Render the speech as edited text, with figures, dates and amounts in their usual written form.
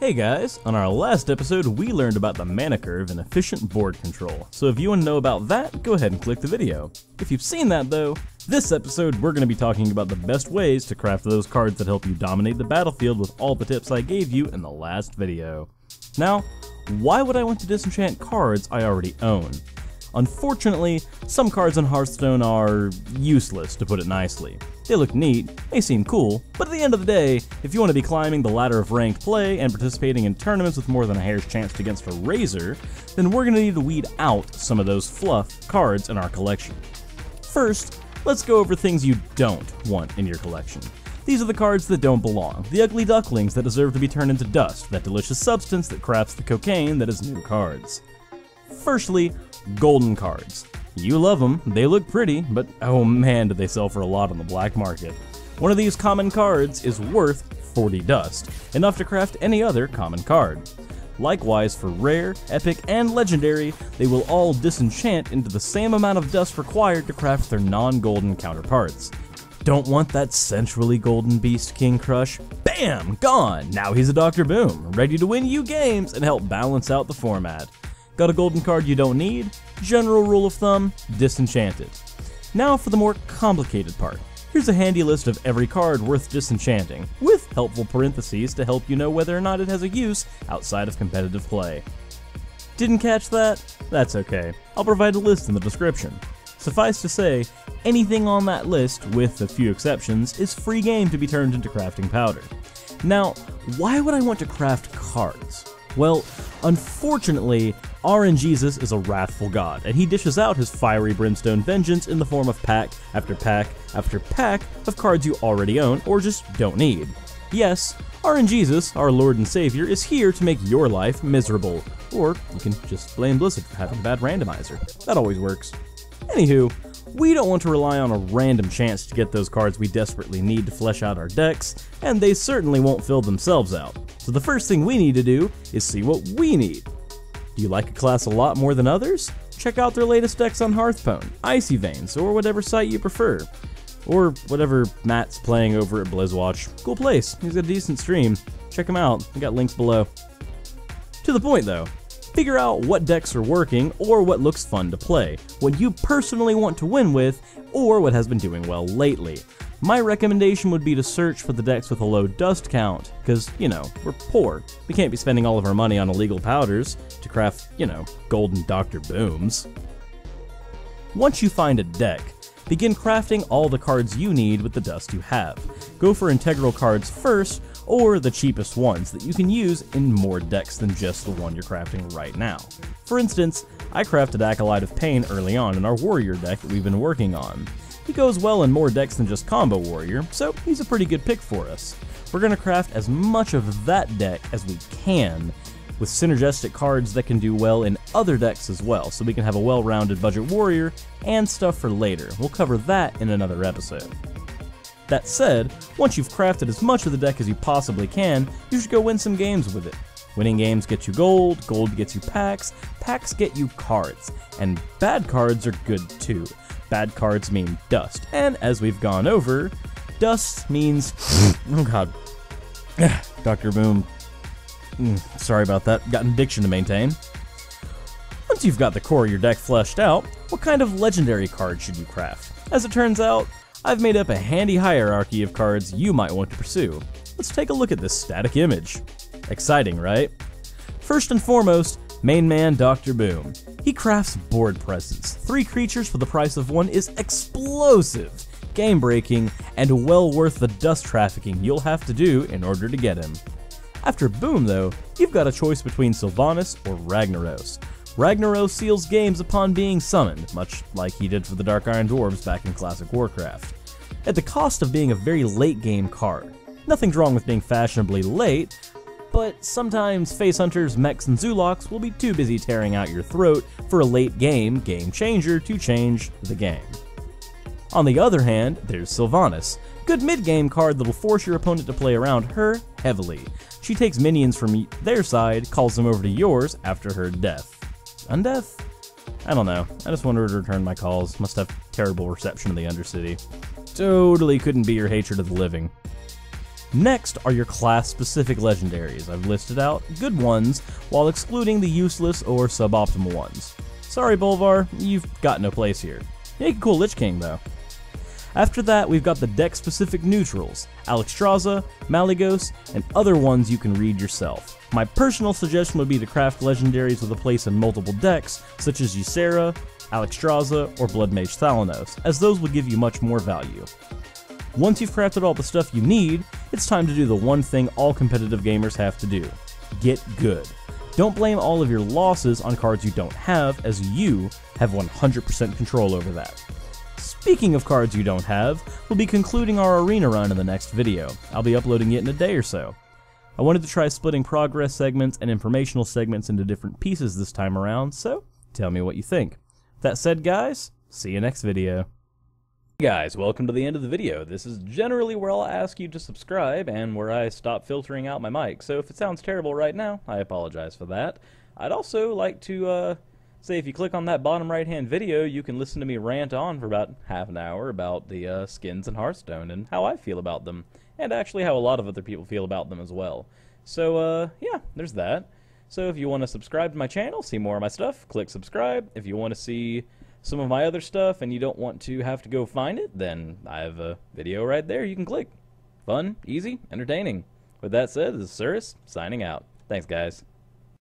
Hey guys, on our last episode we learned about the mana curve and efficient board control, so if you want to know about that, go ahead and click the video. If you've seen that though, this episode we're going to be talking about the best ways to craft those cards that help you dominate the battlefield with all the tips I gave you in the last video. Now, why would I want to disenchant cards I already own? Unfortunately, some cards on Hearthstone are useless, to put it nicely. They look neat, they seem cool, but at the end of the day, if you want to be climbing the ladder of ranked play and participating in tournaments with more than a hair's chance against a razor, then we're going to need to weed out some of those fluff cards in our collection. First, let's go over things you don't want in your collection. These are the cards that don't belong, the ugly ducklings that deserve to be turned into dust, that delicious substance that crafts the cocaine that is new cards. Firstly, golden cards. You love them, they look pretty, but oh man do they sell for a lot on the black market. One of these common cards is worth 40 dust, enough to craft any other common card. Likewise for rare, epic, and legendary, they will all disenchant into the same amount of dust required to craft their non-golden counterparts. Don't want that sensually golden beast King Crush? Bam! Gone! Now he's a Dr. Boom, ready to win you games and help balance out the format. Got a golden card you don't need? General rule of thumb, disenchant it. Now for the more complicated part. Here's a handy list of every card worth disenchanting, with helpful parentheses to help you know whether or not it has a use outside of competitive play. Didn't catch that? That's okay. I'll provide a list in the description. Suffice to say, anything on that list, with a few exceptions, is free game to be turned into crafting powder. Now, why would I want to craft cards? Well, unfortunately, RNGesus is a wrathful god, and he dishes out his fiery brimstone vengeance in the form of pack after pack after pack of cards you already own or just don't need. Yes, RNGesus, our Lord and Savior, is here to make your life miserable. Or you can just blame Blizzard for having a bad randomizer. That always works. Anywho, we don't want to rely on a random chance to get those cards we desperately need to flesh out our decks, and they certainly won't fill themselves out. So the first thing we need to do is see what we need. Do you like a class a lot more than others? Check out their latest decks on Hearthpone, Icy Veins, or whatever site you prefer. Or whatever Matt's playing over at Blizzwatch. Cool place, he's got a decent stream. Check him out, I got links below. To the point though, figure out what decks are working or what looks fun to play, what you personally want to win with, or what has been doing well lately. My recommendation would be to search for the decks with a low dust count, because, you know, we're poor. We can't be spending all of our money on illegal powders to craft, you know, golden Dr. Booms. Once you find a deck, begin crafting all the cards you need with the dust you have. Go for integral cards first, or the cheapest ones that you can use in more decks than just the one you're crafting right now. For instance, I crafted Acolyte of Pain early on in our warrior deck that we've been working on. He goes well in more decks than just Combo Warrior, so he's a pretty good pick for us. We're going to craft as much of that deck as we can, with synergistic cards that can do well in other decks as well, so we can have a well-rounded budget warrior and stuff for later. We'll cover that in another episode. That said, once you've crafted as much of the deck as you possibly can, you should go win some games with it. Winning games get you gold, gold gets you packs, packs get you cards, and bad cards are good too. Bad cards mean dust, and as we've gone over, dust means, oh god, Dr. Boom, sorry about that, got an addiction to maintain. Once you've got the core of your deck fleshed out, what kind of legendary card should you craft? As it turns out, I've made up a handy hierarchy of cards you might want to pursue. Let's take a look at this static image. Exciting, right? First and foremost, main man Dr. Boom. He crafts board presence. 3 creatures for the price of 1 is explosive, game-breaking, and well worth the dust trafficking you'll have to do in order to get him. After Boom though, you've got a choice between Sylvanas or Ragnaros. Ragnaros seals games upon being summoned, much like he did for the Dark Iron Dwarves back in Classic Warcraft, at the cost of being a very late game card. Nothing's wrong with being fashionably late, but sometimes face hunters, mechs, and Zulocks will be too busy tearing out your throat for a late game changer to change the game. On the other hand, there's Sylvanas. Good mid-game card that'll force your opponent to play around her heavily. She takes minions from their side, calls them over to yours after her death. Undeath? I don't know. I just wanted her to return my calls. Must have terrible reception in the Undercity. Totally couldn't be your hatred of the living. Next are your class-specific legendaries. I've listed out good ones, while excluding the useless or suboptimal ones. Sorry, Bolvar, you've got no place here. Make a cool Lich King, though. After that, we've got the deck-specific neutrals, Alexstrasza, Malygos, and other ones you can read yourself. My personal suggestion would be to craft legendaries with a place in multiple decks, such as Ysera, Alexstrasza, or Bloodmage Thalanos, as those will give you much more value. Once you've crafted all the stuff you need, it's time to do the one thing all competitive gamers have to do. Get good. Don't blame all of your losses on cards you don't have, as you have 100% control over that. Speaking of cards you don't have, we'll be concluding our arena run in the next video. I'll be uploading it in a day or so. I wanted to try splitting progress segments and informational segments into different pieces this time around, so tell me what you think. That said, guys, see you next video. Hey guys, welcome to the end of the video. This is generally where I'll ask you to subscribe and where I stop filtering out my mic, so if it sounds terrible right now, I apologize for that. I'd also like to say if you click on that bottom right-hand video, you can listen to me rant on for about half an hour about the skins in Hearthstone and how I feel about them, and actually how a lot of other people feel about them as well. So, yeah, there's that. So if you want to subscribe to my channel, see more of my stuff, click subscribe. If you want to see some of my other stuff and you don't want to have to go find it, then I have a video right there you can click. Fun, easy, entertaining. With that said, this is Suris, signing out. Thanks, guys.